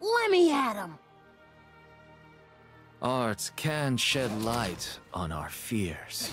Let me at him! Art can shed light on our fears.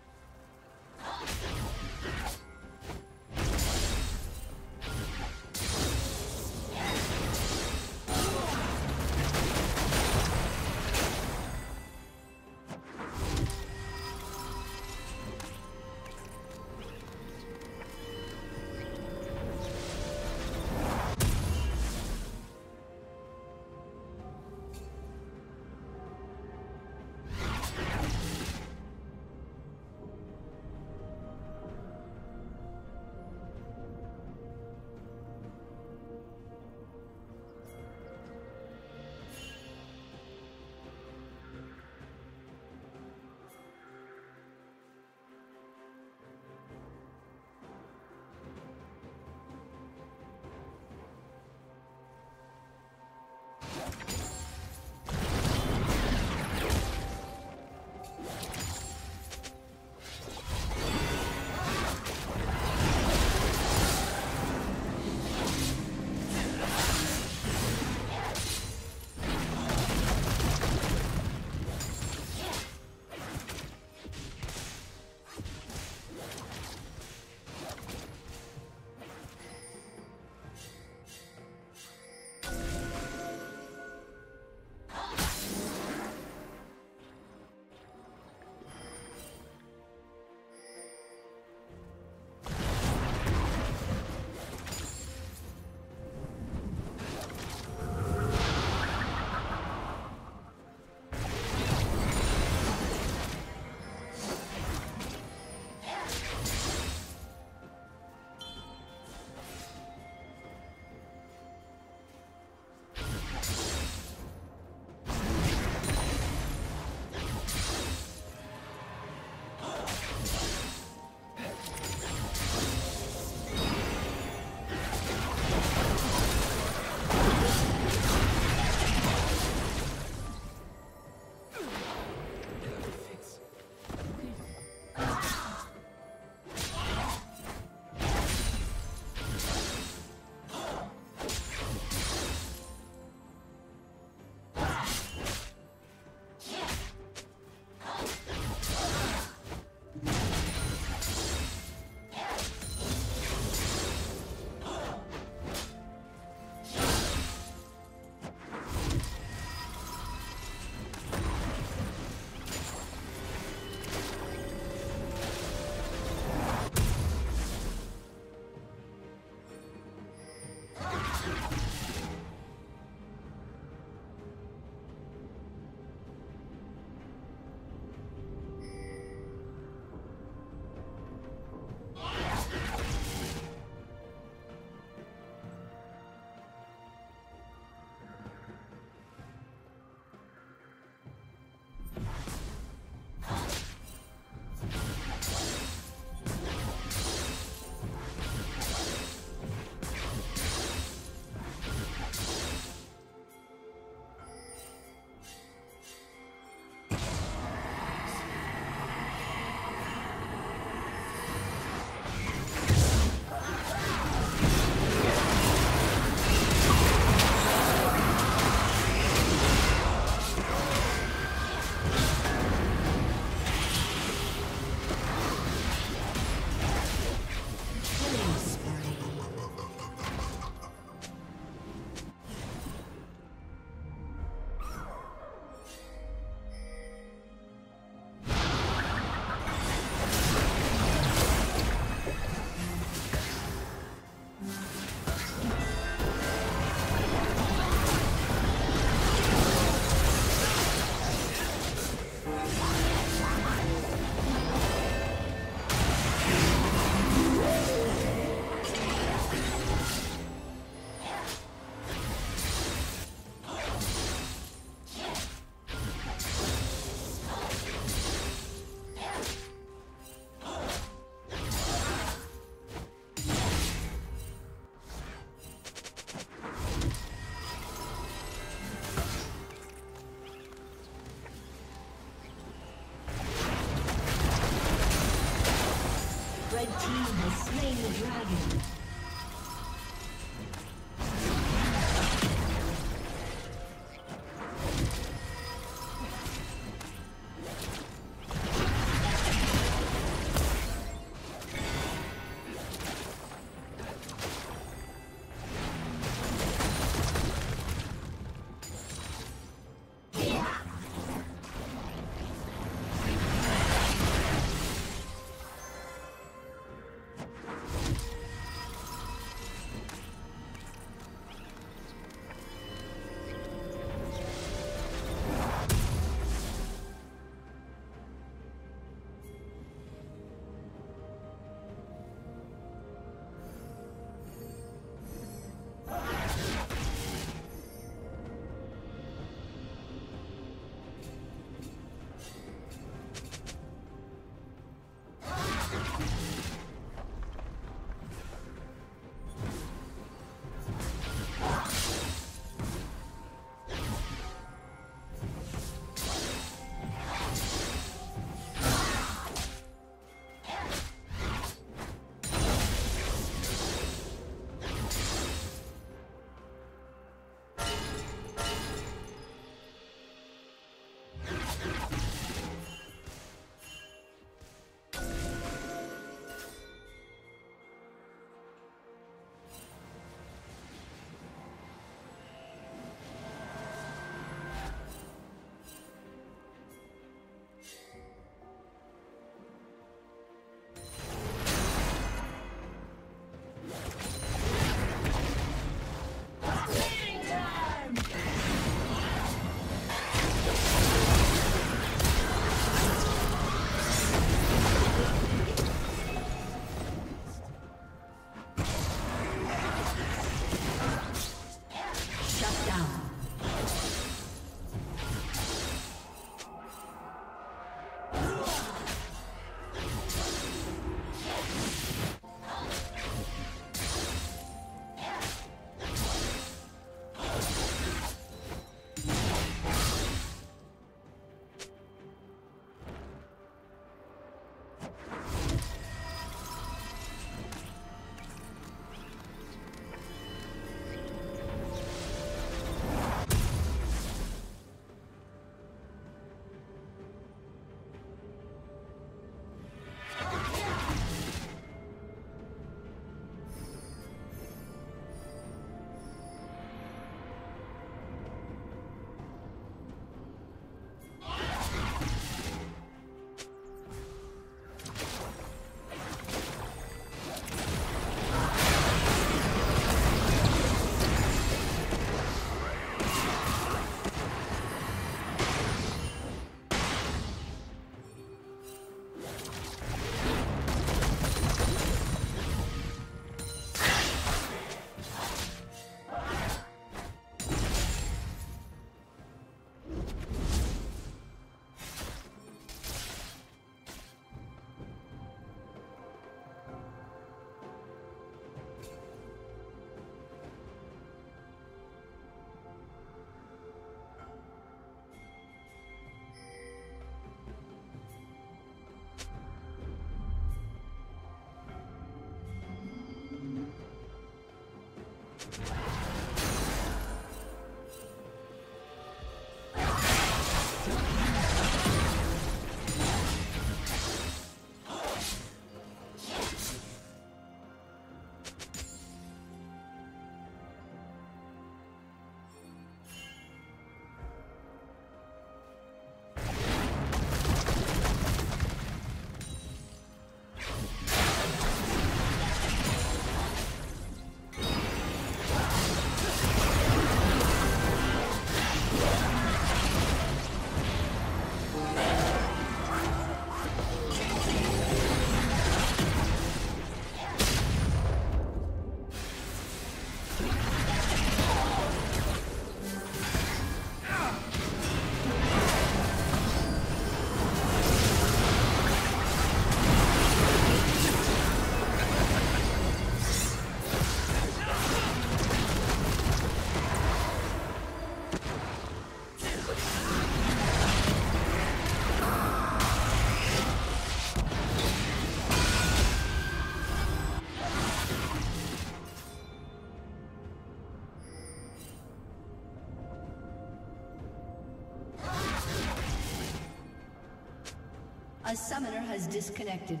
A summoner has disconnected.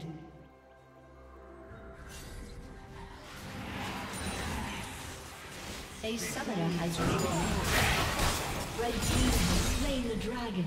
A summoner has reconnected. Red team has slain the dragon.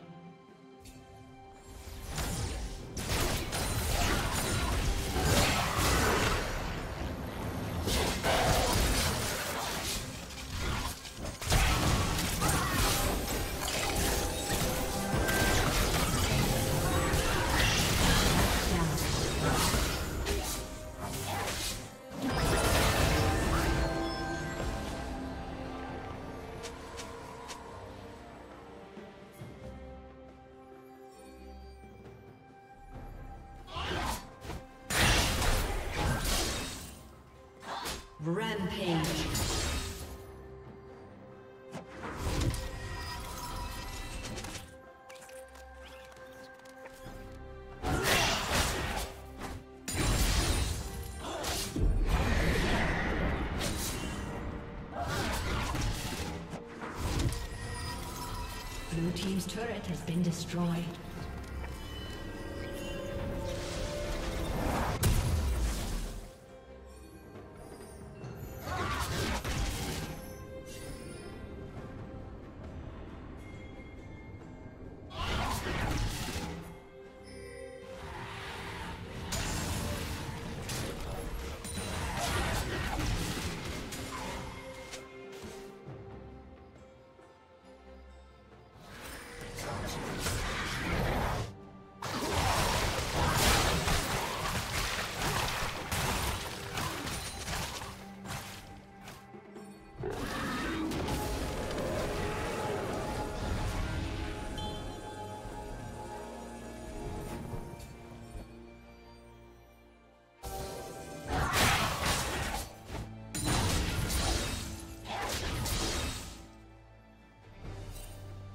Rampage. Blue team's turret has been destroyed.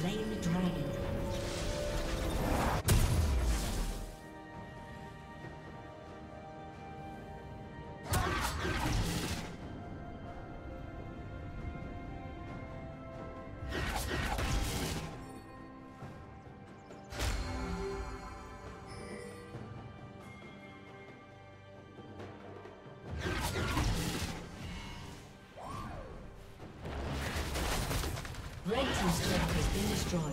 slain the dragon. Red Team's turret has been destroyed.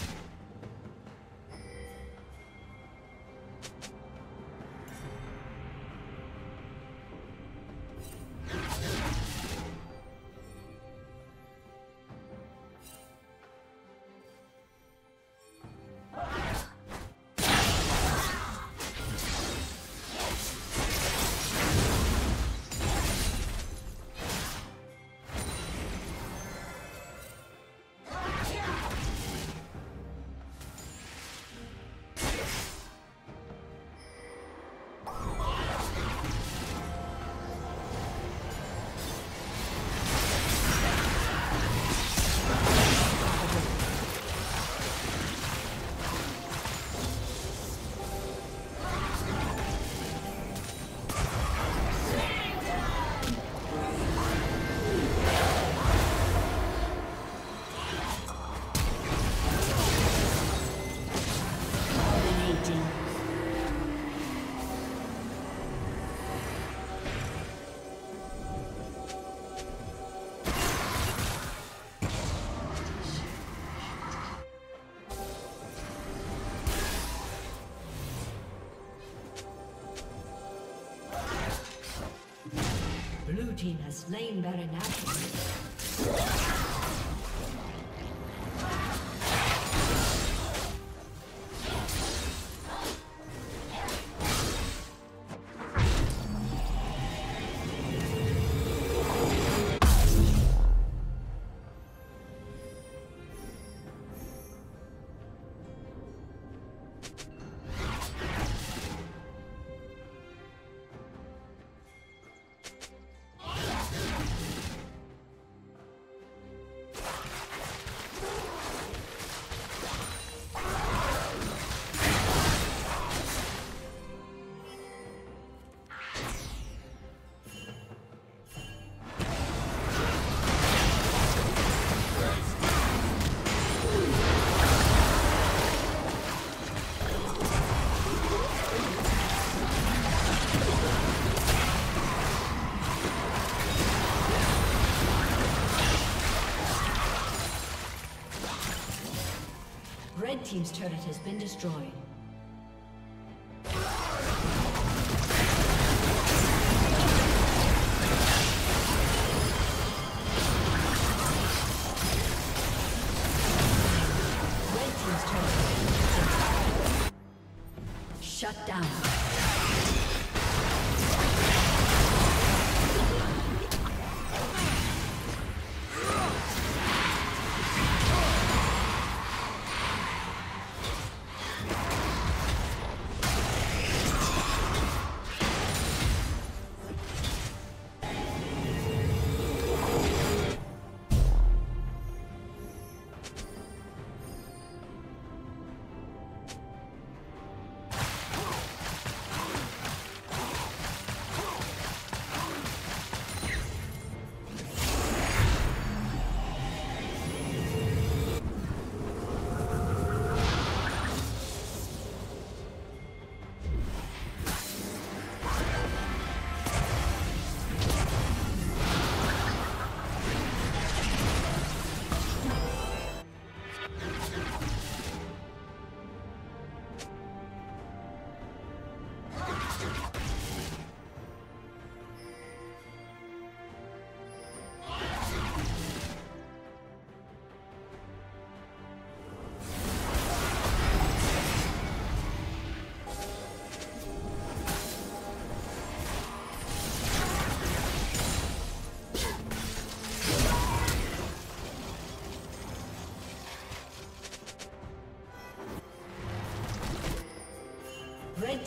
Blue team has slain Baron Nashor. Red team's turret has been destroyed. Red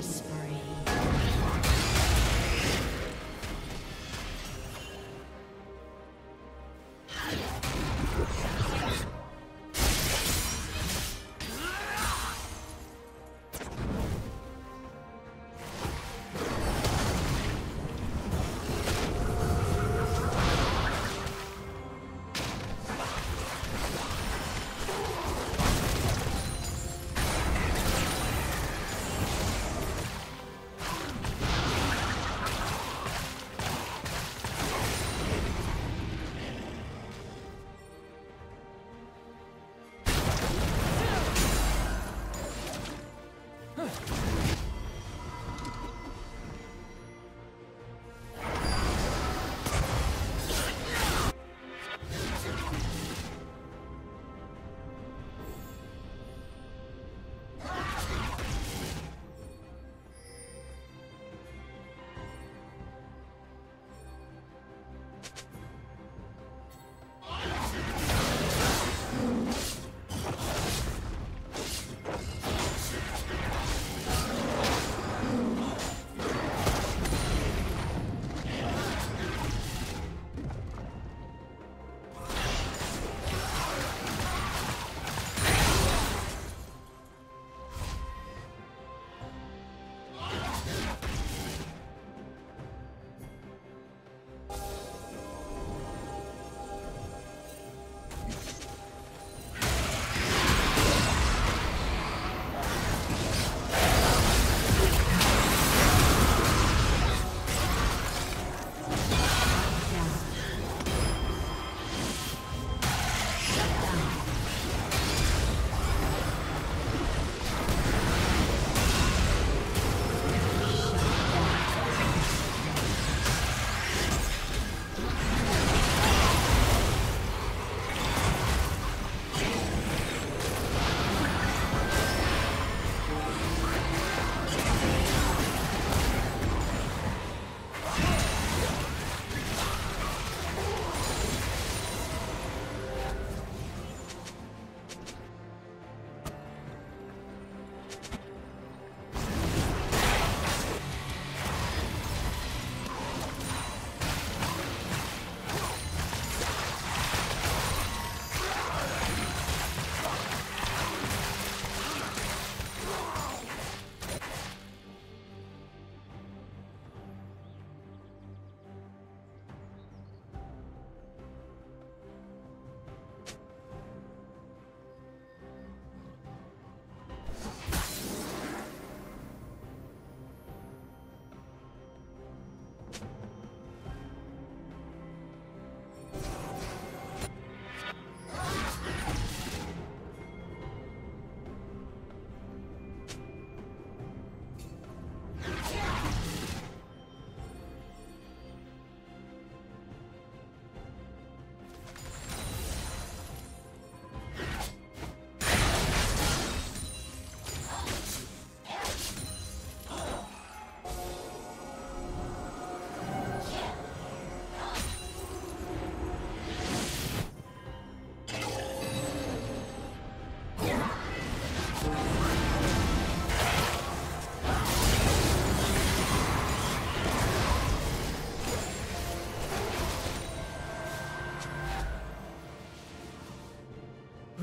Spree.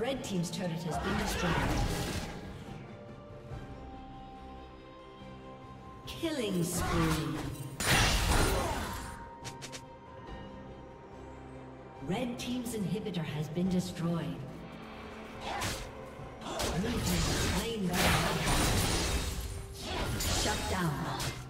Red Team's turret has been destroyed. Killing spree. Red Team's inhibitor has been destroyed. Red Team's slain by the Shut down.